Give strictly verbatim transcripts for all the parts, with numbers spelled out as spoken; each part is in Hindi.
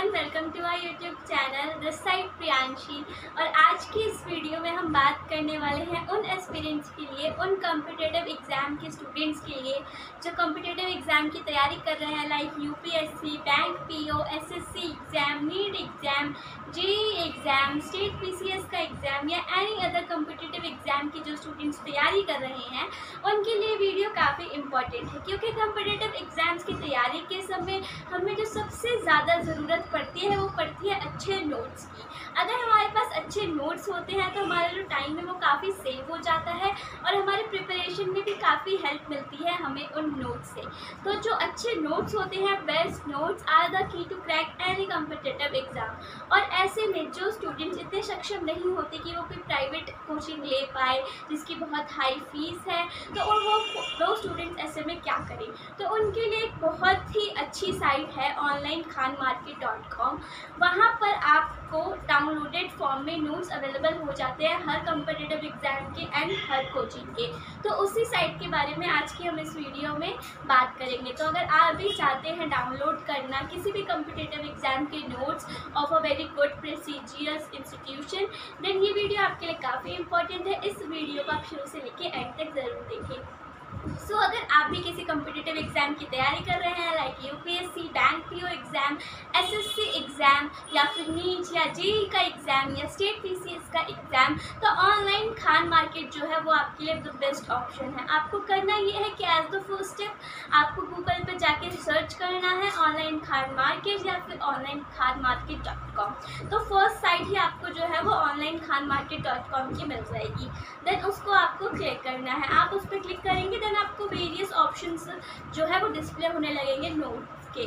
Everyone, welcome to my YouTube channel this side Priyanshi. और आज की इस वीडियो में हम बात करने वाले हैं उन एस्पिरेंट्स के लिए, उन कॉम्पिटेटिव एग्ज़ाम के स्टूडेंट्स के लिए जो कॉम्पिटेटिव एग्ज़ाम की तैयारी कर रहे हैं, like UPSC, bank PO, SSC exam, NEET exam, JEE exam, state PCS का एग्ज़ाम या एनी अदर कॉम्पिटेटिव एग्ज़ाम की जो स्टूडेंट्स तैयारी कर रहे हैं उनके लिए वीडियो काफ़ी इम्पॉर्टेंट है, क्योंकि कॉम्पिटेटिव एग्ज़ाम्स की तैयारी के समय हमें जो सबसे ज़्यादा ज़रूरत पड़ती है वो पड़ती है अच्छे नोट्स की। अगर हमारे पास अच्छे नोट्स होते हैं तो हमारा जो टाइम है वो काफ़ी सेव हो जाता है और हमारे प्रिपरेशन में भी काफ़ी हेल्प मिलती है हमें उन नोट्स से। तो जो अच्छे नोट्स होते हैं, best notes are the key to crack any competitive exam. और ऐसे में जो स्टूडेंट्स इतने सक्षम नहीं होते कि वो कोई प्राइवेट कोचिंग ले पाए जिसकी बहुत हाई फीस है, तो उन वो दो स्टूडेंट्स ऐसे में क्या करें, तो उनके लिए एक बहुत ही अच्छी साइट है online Khan market dot com. वहाँ पर आपको डाउनलोडेड फॉर्म में नोट्स अवेलेबल हो जाते हैं हर कॉम्पिटेटिव एग्ज़ाम के एंड हर कोचिंग के। तो उसी साइट के बारे में आज की हम इस वीडियो में बात करेंगे। तो अगर आप भी चाहते हैं डाउनलोड करना किसी भी कॉम्पिटेटिव एग्ज़ाम के notes of a very good prestigious institution, then ये वीडियो आपके लिए काफ़ी इम्पोर्टेंट है। इस वीडियो को आप शुरू से लेके एंड तक ज़रूर देखें। सो so, अगर आप भी किसी कॉम्पिटेटिव एग्ज़ाम की तैयारी कर रहे हैं, like UPSC, bank PO exam, SSC exam या फिर नीट या जेईई का एग्ज़ाम या स्टेट पीसीएस का एग्ज़ाम, तो ऑनलाइन खान मार्केट जो है वो आपके लिए द बेस्ट ऑप्शन है। आपको करना ये है कि एज द फर्स्ट स्टेप आपको गूगल पर जाके सर्च करना है ऑनलाइन खान मार्केट या फिर online Khan market dot com. तो फर्स्ट साइट ही आपको जो है वो online Khan market dot com की मिल जाएगी। देन उसको आपको क्लिक करना है। आप उस पर क्लिक करेंगे देन आपको वेरियस ऑप्शंस जो है वो डिस्प्ले होने लगेंगे नोट के।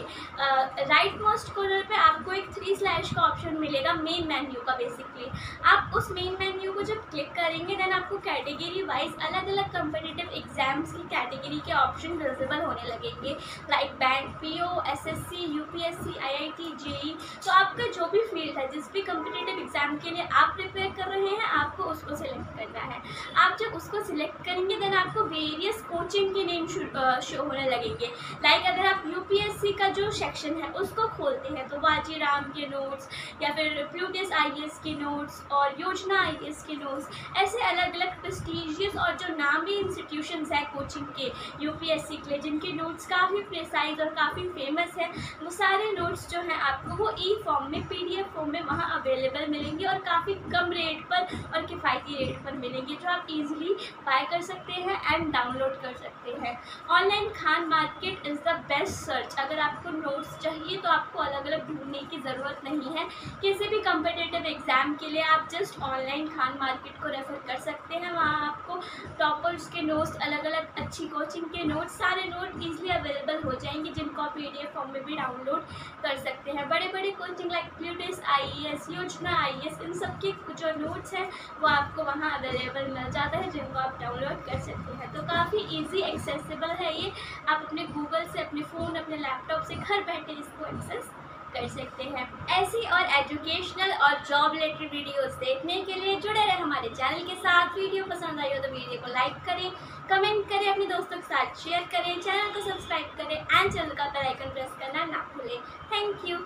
राइट मोस्ट कॉर्नर पे आपको एक थ्री स्लैश का ऑप्शन मिलेगा मेन मेन्यू का। बेसिकली आप उस मेन मेन्यू को जब क्लिक करेंगे देन आपको कैटेगरी वाइज अलग अलग कॉम्पिटेटिव एग्जाम्स की कैटेगरी के ऑप्शन विजिबल होने लगेंगे, like bank PO, SSC, UPSC, IIT, JEE. तो आपका जो भी फील्ड है, जिस भी कॉम्पिटेटिव एग्ज़ाम के लिए आप प्रिपेयर कर रहे हैं, आपको उसको सिलेक्ट करना है। आप जब उसको सिलेक्ट करेंगे देन आपको वेरियस कोचिंग के नेम शो होने लगेंगे। लाइक अगर आप यूपीएससी का जो सेक्शन है उसको खोलते हैं तो वाजीराम के नोट्स या फिर पीडीएस आईएएस के नोट्स और योजना आईएएस के नोट्स, ऐसे अलग अलग प्रेस्टीजियस और जो नामी इंस्टीट्यूशंस हैं कोचिंग के यूपीएससी के लिए, जिनके नोट्स काफ़ी प्रिसाइज और काफ़ी फेमस है, वो सारे नोट्स जो हैं आपको वो ई फॉर्म में, पीडीएफ फॉर्म में वहाँ अवेलेबल मिलेंगे और काफ़ी कम रेट पर और किफ़ायती रेट पर मिलेंगे, जो आप ईजिली बाय कर सकते हैं एंड डाउनलोड कर सकते हैं। Online Khan market is the best search. अगर आपको नोट्स चाहिए तो आपको अलग अलग ढूंढने की ज़रूरत नहीं है। किसी भी कॉम्पिटेटिव एग्ज़ाम के लिए आप जस्ट ऑनलाइन खान मार्केट को रेफ़र कर सकते हैं। वहाँ आपको टॉपर्स के नोट्स, अलग अलग अच्छी कोचिंग के नोट्स, सारे नोट ईजिली अवेलेबल हो जाएंगे, जिनको आप पीडीएफ फॉर्म में भी डाउनलोड कर सकते हैं। बड़े बड़े कोचिंग लाइक पीडीएस, आईईएस, योजना आईएएस, इन सब के जो नोट्स हैं वो आपको वहाँ अवेलेबल मिल जाता है, जिनको आप डाउनलोड कर सकते हैं। तो काफ़ी ईजी एक्सेसिबल है ये। आप अपने गूगल से, अपने फ़ोन, अपने लैपटॉप से घर बैठे इसको एक्सेस कर सकते हैं। ऐसी और एजुकेशनल और जॉब रिलेटेड वीडियोस देखने के लिए जुड़े रहे हमारे चैनल के साथ। वीडियो पसंद आई हो तो वीडियो को लाइक करें, कमेंट करें, अपने दोस्तों के साथ शेयर करें, चैनल को सब्सक्राइब करें एंड चैनल का बेल आइकन प्रेस करना ना भूलें। Thank you.